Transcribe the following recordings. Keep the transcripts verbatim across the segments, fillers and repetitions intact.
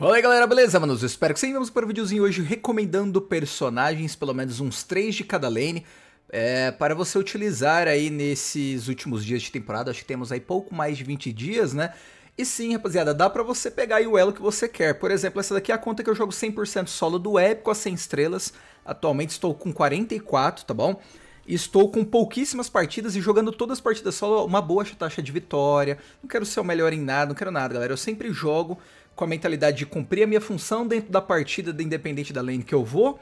Olá galera, beleza, manos? Eu espero que sim. Vamos para o videozinho hoje recomendando personagens, pelo menos uns três de cada lane, é, para você utilizar aí nesses últimos dias de temporada. Acho que temos aí pouco mais de vinte dias, né? E sim, rapaziada, dá pra você pegar aí o elo que você quer. Por exemplo, essa daqui é a conta que eu jogo cem por cento solo do épico a cem estrelas. Atualmente estou com quarenta e quatro, tá bom? Estou com pouquíssimas partidas e jogando todas as partidas solo, uma boa taxa de vitória. Não quero ser o melhor em nada, não quero nada, galera. Eu sempre jogo com a mentalidade de cumprir a minha função dentro da partida, independente da lane que eu vou,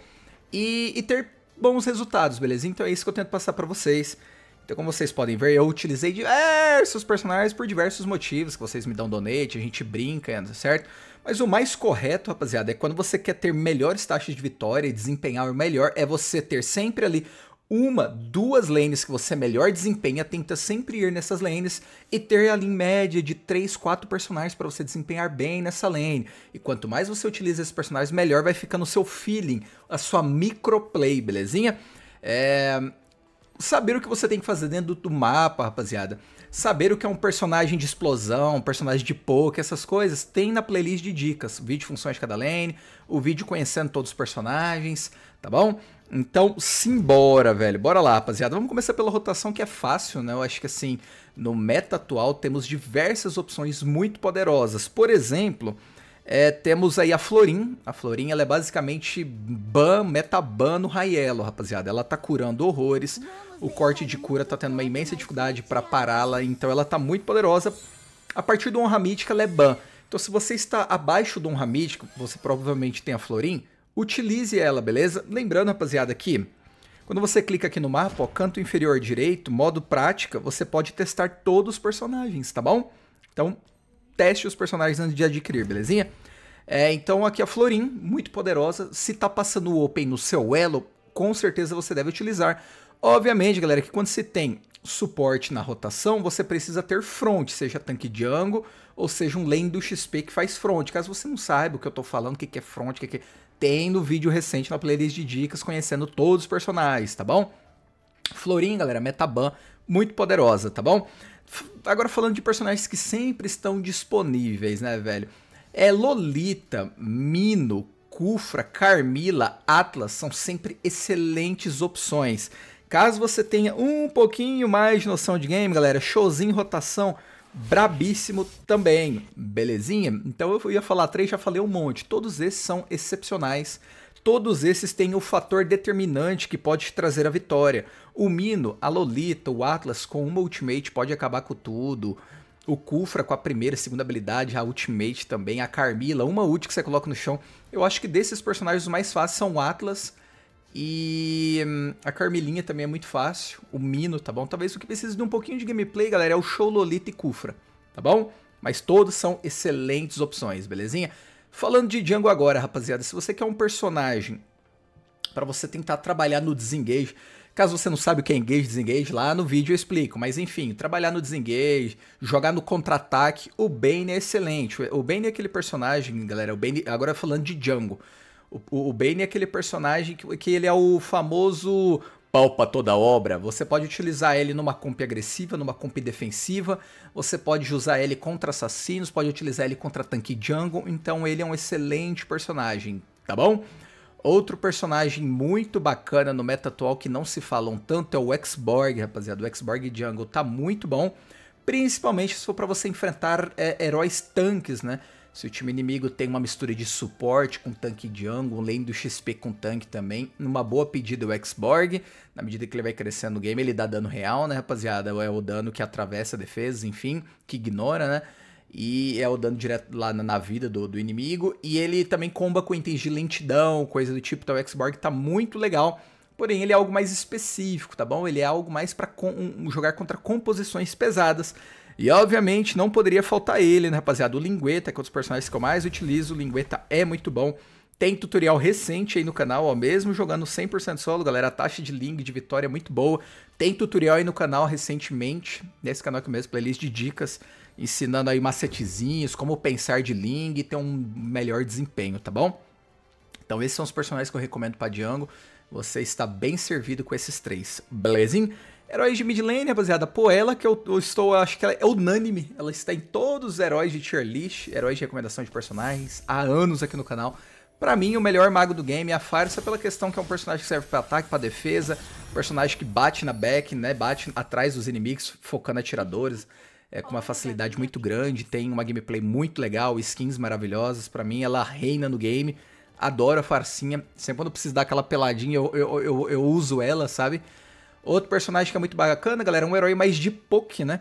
e, e ter bons resultados, beleza? Então é isso que eu tento passar pra vocês. Então, como vocês podem ver, eu utilizei diversos personagens por diversos motivos, que vocês me dão donate, a gente brinca, certo? Mas o mais correto, rapaziada, é quando você quer ter melhores taxas de vitória e desempenhar melhor, é você ter sempre ali uma, duas lanes que você melhor desempenha, tenta sempre ir nessas lanes e ter ali em média de três, quatro personagens para você desempenhar bem nessa lane. E quanto mais você utiliza esses personagens, melhor vai ficando o seu feeling, a sua microplay, belezinha? É... Saber o que você tem que fazer dentro do mapa, rapaziada. Saber o que é um personagem de explosão, um personagem de poke, essas coisas, tem na playlist de dicas. Vídeo funções de cada lane, o vídeo conhecendo todos os personagens, tá bom? Então, simbora, velho. Bora lá, rapaziada. Vamos começar pela rotação, que é fácil, né? Eu acho que, assim, no meta atual, temos diversas opções muito poderosas. Por exemplo, é, temos aí a Floryn. A Floryn, ela é basicamente ban, meta ban no Rayelo, rapaziada. Ela tá curando horrores. O corte de cura tá tendo uma imensa dificuldade pra pará-la. Então, ela tá muito poderosa. A partir do honra mítica, ela é ban. Então, se você está abaixo do honra mítico, você provavelmente tem a Floryn. Utilize ela, beleza? Lembrando, rapaziada, que quando você clica aqui no mapa, ó, canto inferior direito, modo prática, você pode testar todos os personagens, tá bom? Então, teste os personagens antes de adquirir, belezinha? É, então, aqui a Floryn, muito poderosa. Se tá passando o open no seu elo, com certeza você deve utilizar. Obviamente, galera, que quando se tem suporte na rotação, você precisa ter front, seja tanque jungle, ou seja um lane do X P que faz front. Caso você não saiba o que eu tô falando, o que, que é front, o que, que é... Tem no vídeo recente na playlist de dicas, conhecendo todos os personagens, tá bom? Floryn, galera, metaban, muito poderosa, tá bom? Agora falando de personagens que sempre estão disponíveis, né, velho? É Lolita, Mino, Khufra, Carmilla, Atlas, são sempre excelentes opções. Caso você tenha um pouquinho mais de noção de game, galera, showzinho, rotação, brabíssimo também, belezinha? Então eu ia falar três, já falei um monte. Todos esses são excepcionais. Todos esses têm o fator determinante que pode te trazer a vitória. O Mino, a Lolita, o Atlas com uma ultimate pode acabar com tudo. O Khufra com a primeira e segunda habilidade, a ultimate também. A Carmilla, uma ult que você coloca no chão. Eu acho que desses personagens os mais fáceis são o Atlas e a Carmilinha também é muito fácil, o Mino, tá bom? Talvez o que precise de um pouquinho de gameplay, galera, é o Show, Lolita e Khufra, tá bom? Mas todos são excelentes opções, belezinha? Falando de jungle agora, rapaziada, se você quer um personagem para você tentar trabalhar no desengage, caso você não sabe o que é engage, desengage, lá no vídeo eu explico, mas enfim, trabalhar no desengage, jogar no contra-ataque, o Bane é excelente. O Bane é aquele personagem, galera, o Bane, agora falando de jungle, O, o Bane é aquele personagem que, que ele é o famoso pau pra toda obra. Você pode utilizar ele numa comp agressiva, numa comp defensiva. Você pode usar ele contra assassinos, pode utilizar ele contra tanque jungle. Então ele é um excelente personagem, tá bom? Outro personagem muito bacana no meta atual que não se falam tanto é o X.Borg, rapaziada. O X.Borg jungle tá muito bom, principalmente se for pra você enfrentar é, heróis tanques, né? Se o time inimigo tem uma mistura de suporte com tanque jungle, além do X P com tanque também, numa boa pedida o X.Borg, na medida que ele vai crescendo no game, ele dá dano real, né, rapaziada? É o dano que atravessa a defesa, enfim, que ignora, né? E é o dano direto lá na vida do, do inimigo. E ele também comba com itens de lentidão, coisa do tipo. Então o X.Borg tá muito legal, porém ele é algo mais específico, tá bom? Ele é algo mais pra um, jogar contra composições pesadas. E, obviamente, não poderia faltar ele, né, rapaziada? O Lingueta, que é um dos personagens que eu mais utilizo. O Lingueta é muito bom. Tem tutorial recente aí no canal, ó, mesmo jogando cem por cento solo, galera. A taxa de Ling de vitória é muito boa. Tem tutorial aí no canal recentemente, nesse canal aqui mesmo, playlist de dicas, ensinando aí macetezinhos, como pensar de Ling e ter um melhor desempenho, tá bom? Então, esses são os personagens que eu recomendo pra jungle. Você está bem servido com esses três, belezinha? Heróis de mid lane, rapaziada. Pô, ela que eu, eu estou, eu acho que ela é unânime. Ela está em todos os heróis de tier list, heróis de recomendação de personagens, há anos aqui no canal. Pra mim, o melhor mago do game é a Pharsa, pela questão que é um personagem que serve pra ataque, pra defesa, um personagem que bate na back, né? Bate atrás dos inimigos, focando atiradores, é, com uma facilidade muito grande, tem uma gameplay muito legal, skins maravilhosas. Pra mim, ela reina no game. Adoro a Pharsinha. Sempre quando eu preciso dar aquela peladinha, eu, eu, eu, eu uso ela, sabe? Outro personagem que é muito bacana, galera, é um herói mais de poke, né?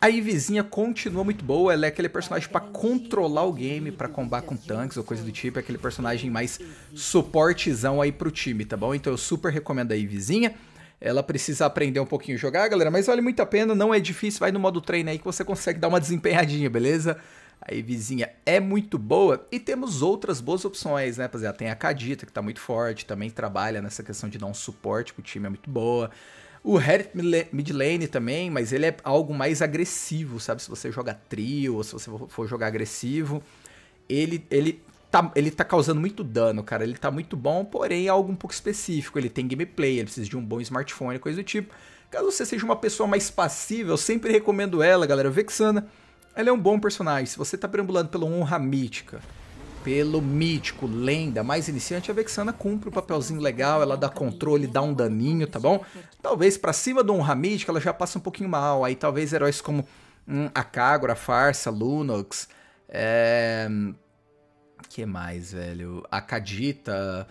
A Ivyzinha continua muito boa, ela é aquele personagem pra controlar o game, pra combar com tanques ou coisa do tipo, é aquele personagem mais suportezão aí pro time, tá bom? Então eu super recomendo a Ivyzinha, ela precisa aprender um pouquinho a jogar, galera, mas vale muito a pena, não é difícil, vai no modo treino aí que você consegue dar uma desempenhadinha, beleza? A Ivyzinha é muito boa e temos outras boas opções, né, rapaziada? Tem a Kadita, que tá muito forte, também trabalha nessa questão de dar um suporte pro time, é muito boa. O Harry mid lane também, mas ele é algo mais agressivo, sabe? Se você jogar trio ou se você for jogar agressivo, ele, ele, tá, ele tá causando muito dano, cara. Ele tá muito bom, porém é algo um pouco específico. Ele tem gameplay, ele precisa de um bom smartphone, coisa do tipo. Caso você seja uma pessoa mais passiva, eu sempre recomendo ela, galera. Vexana, ela é um bom personagem. Se você tá perambulando pela honra mítica, pelo mítico, lenda, mais iniciante, a Vexana cumpre o papelzinho legal, ela dá controle, dá um daninho, tá bom? Talvez pra cima do honra mítica ela já passa um pouquinho mal, aí talvez heróis como hum, a Kagura, a Pharsa, Lunox, é... que mais, velho? A Kadita,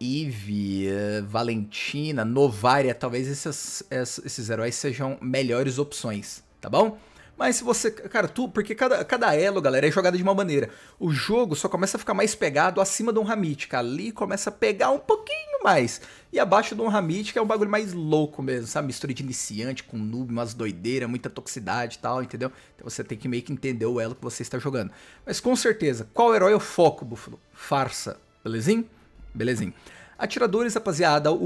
Eve, uh, Valentina, Novaria, talvez esses, esses heróis sejam melhores opções, tá bom? Mas se você, cara, tu, porque cada, cada elo, galera, é jogada de uma maneira. O jogo só começa a ficar mais pegado acima do honra mítica. Ali começa a pegar um pouquinho mais. E abaixo do honra mítica é um bagulho mais louco mesmo, sabe? Mistura de iniciante com noob, umas doideiras, muita toxicidade e tal, entendeu? Então você tem que meio que entender o elo que você está jogando. Mas com certeza, qual herói é o foco, Búfalo? Pharsa, belezinho? Belezinho. Atiradores, rapaziada, o,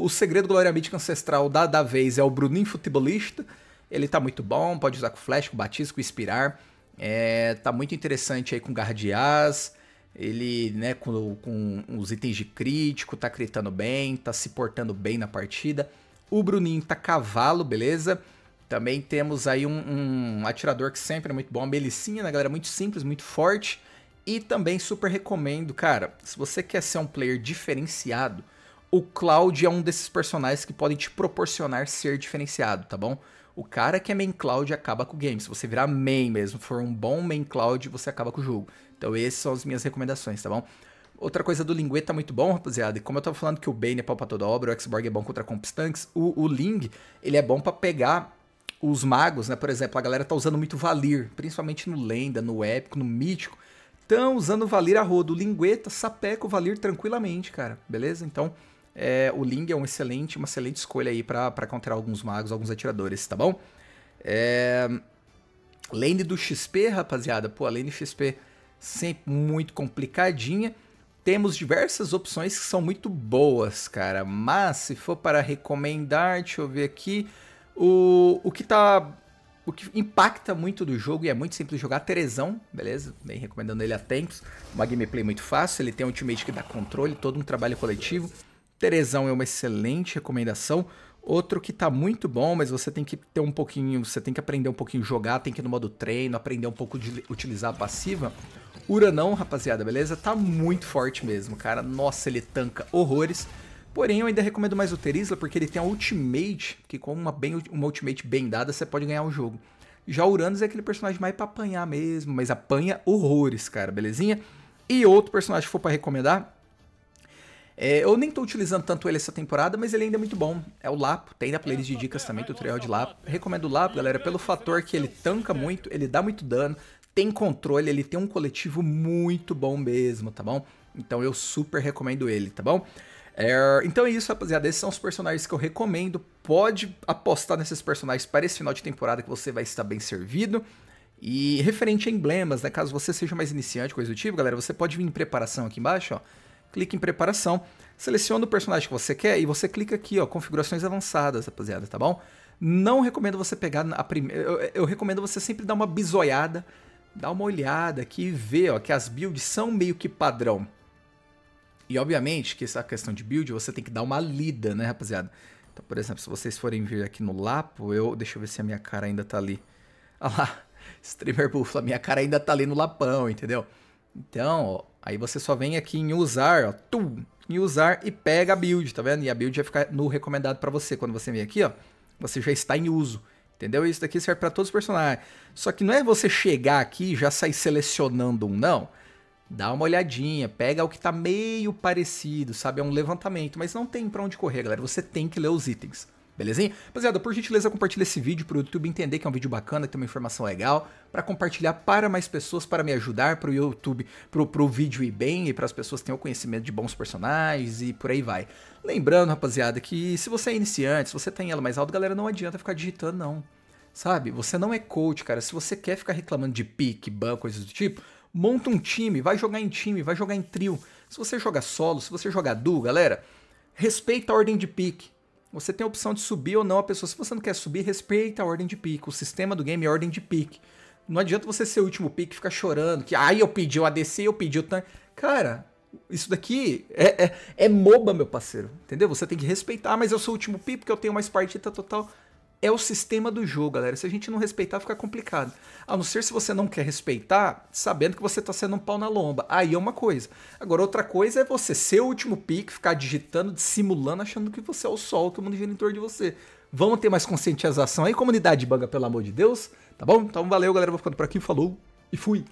o, o segredo glória mítica ancestral da, da vez é o Brunin futebolista. Ele tá muito bom, pode usar com flash, com batisco, com inspirar. É, tá muito interessante aí com guardiás. Ele, né, com, com os itens de crítico, tá critando bem, tá se portando bem na partida. O Bruninho tá cavalo, beleza? Também temos aí um, um atirador que sempre é muito bom. A Melicinha, né, galera? Muito simples, muito forte. E também super recomendo, cara, se você quer ser um player diferenciado, o Cloud é um desses personagens que podem te proporcionar ser diferenciado, tá bom? O cara que é main Cloud acaba com o game. Se você virar main mesmo, for um bom main Cloud, você acaba com o jogo. Então essas são as minhas recomendações, tá bom? Outra coisa do Lingue tá muito bom, rapaziada. E como eu tava falando que o Bane é pau pra toda obra, o X.Borg é bom contra compistanks, o, o Ling, ele é bom pra pegar os magos, né? Por exemplo, a galera tá usando muito Valir, principalmente no Lenda, no Épico, no Mítico. Tão usando Valir a rodo. O Lingue tá sapeca o Valir tranquilamente, cara. Beleza? Então... É, o Ling é um excelente, uma excelente escolha aí pra, pra counterar alguns magos, alguns atiradores, tá bom? É... Lane do X P, rapaziada. Pô, a lane X P sempre muito complicadinha. Temos diversas opções que são muito boas, cara. Mas se for para recomendar, deixa eu ver aqui. O, o que tá... O que impacta muito do jogo e é muito simples jogar, Terezão, beleza? Bem recomendando ele há tempos. Uma gameplay muito fácil, ele tem um ultimate que dá controle, todo um trabalho coletivo. Terezão é uma excelente recomendação. Outro que tá muito bom, mas você tem que ter um pouquinho, você tem que aprender um pouquinho a jogar, tem que ir no modo treino, aprender um pouco de utilizar a passiva. Uranão, rapaziada, beleza? Tá muito forte mesmo, cara. Nossa, ele tanca horrores. Porém, eu ainda recomendo mais o Terizla, porque ele tem a ultimate, que com uma, bem, uma ultimate bem dada, você pode ganhar o jogo. Já o Uranus é aquele personagem mais pra apanhar mesmo, mas apanha horrores, cara, belezinha? E outro personagem que for pra recomendar... É, eu nem tô utilizando tanto ele essa temporada, mas ele ainda é muito bom. É o Lapo, tem na playlist de dicas também, tutorial de Lapo. Recomendo o Lapo, galera, pelo fator que ele tanca muito, ele dá muito dano, tem controle, ele tem um coletivo muito bom mesmo, tá bom? Então eu super recomendo ele, tá bom? É, então é isso, rapaziada, esses são os personagens que eu recomendo. Pode apostar nesses personagens para esse final de temporada que você vai estar bem servido. E referente a emblemas, né, caso você seja mais iniciante, coisa do tipo, galera, você pode vir em preparação aqui embaixo, ó. Clique em preparação, seleciona o personagem que você quer e você clica aqui, ó, configurações avançadas, rapaziada, tá bom? Não recomendo você pegar a primeira... Eu, eu recomendo você sempre dar uma bisoiada, dar uma olhada aqui e ver, ó, que as builds são meio que padrão. E, obviamente, que essa questão de build você tem que dar uma lida, né, rapaziada? Então, por exemplo, se vocês forem vir aqui no Lapo, eu... Deixa eu ver se a minha cara ainda tá ali. Olha lá, streamer bufla, minha cara ainda tá ali no lapão, entendeu? Então, ó, aí você só vem aqui em usar, ó, tum, em usar e pega a build, tá vendo? E a build vai ficar no recomendado pra você. Quando você vem aqui, ó, você já está em uso, entendeu? Isso daqui serve pra todos os personagens. Só que não é você chegar aqui e já sair selecionando um, não. Dá uma olhadinha, pega o que tá meio parecido, sabe? É um levantamento, mas não tem pra onde correr, galera. Você tem que ler os itens, belezinha? Rapaziada, por gentileza, compartilha esse vídeo pro YouTube entender que é um vídeo bacana, que tem uma informação legal, pra compartilhar para mais pessoas, para me ajudar, pro YouTube, pro, pro vídeo ir bem e pras pessoas que tenham conhecimento de bons personagens e por aí vai. Lembrando, rapaziada, que se você é iniciante, se você tá em elo mais alto, galera, não adianta ficar digitando, não. Sabe? Você não é coach, cara. Se você quer ficar reclamando de pique, ban, coisas do tipo... Monta um time, vai jogar em time, vai jogar em trio. Se você jogar solo, se você jogar duo, galera, respeita a ordem de pique. Você tem a opção de subir ou não a pessoa. Se você não quer subir, respeita a ordem de pique. O sistema do game é a ordem de pique. Não adianta você ser o último pique e ficar chorando. Que, ai, eu pedi o A D C, eu pedi o tanque. Cara, isso daqui é, é, é MOBA, meu parceiro. Entendeu? Você tem que respeitar, mas eu sou o último pique porque eu tenho mais partida total... É o sistema do jogo, galera. Se a gente não respeitar, fica complicado. A não ser se você não quer respeitar, sabendo que você tá sendo um pau na lomba. Aí é uma coisa. Agora, outra coisa é você ser o último pique, ficar digitando, dissimulando, achando que você é o sol, que o mundo gira em torno de você. Vamos ter mais conscientização aí, comunidade banga, pelo amor de Deus. Tá bom? Então, valeu, galera. Vou ficando por aqui. Falou e fui.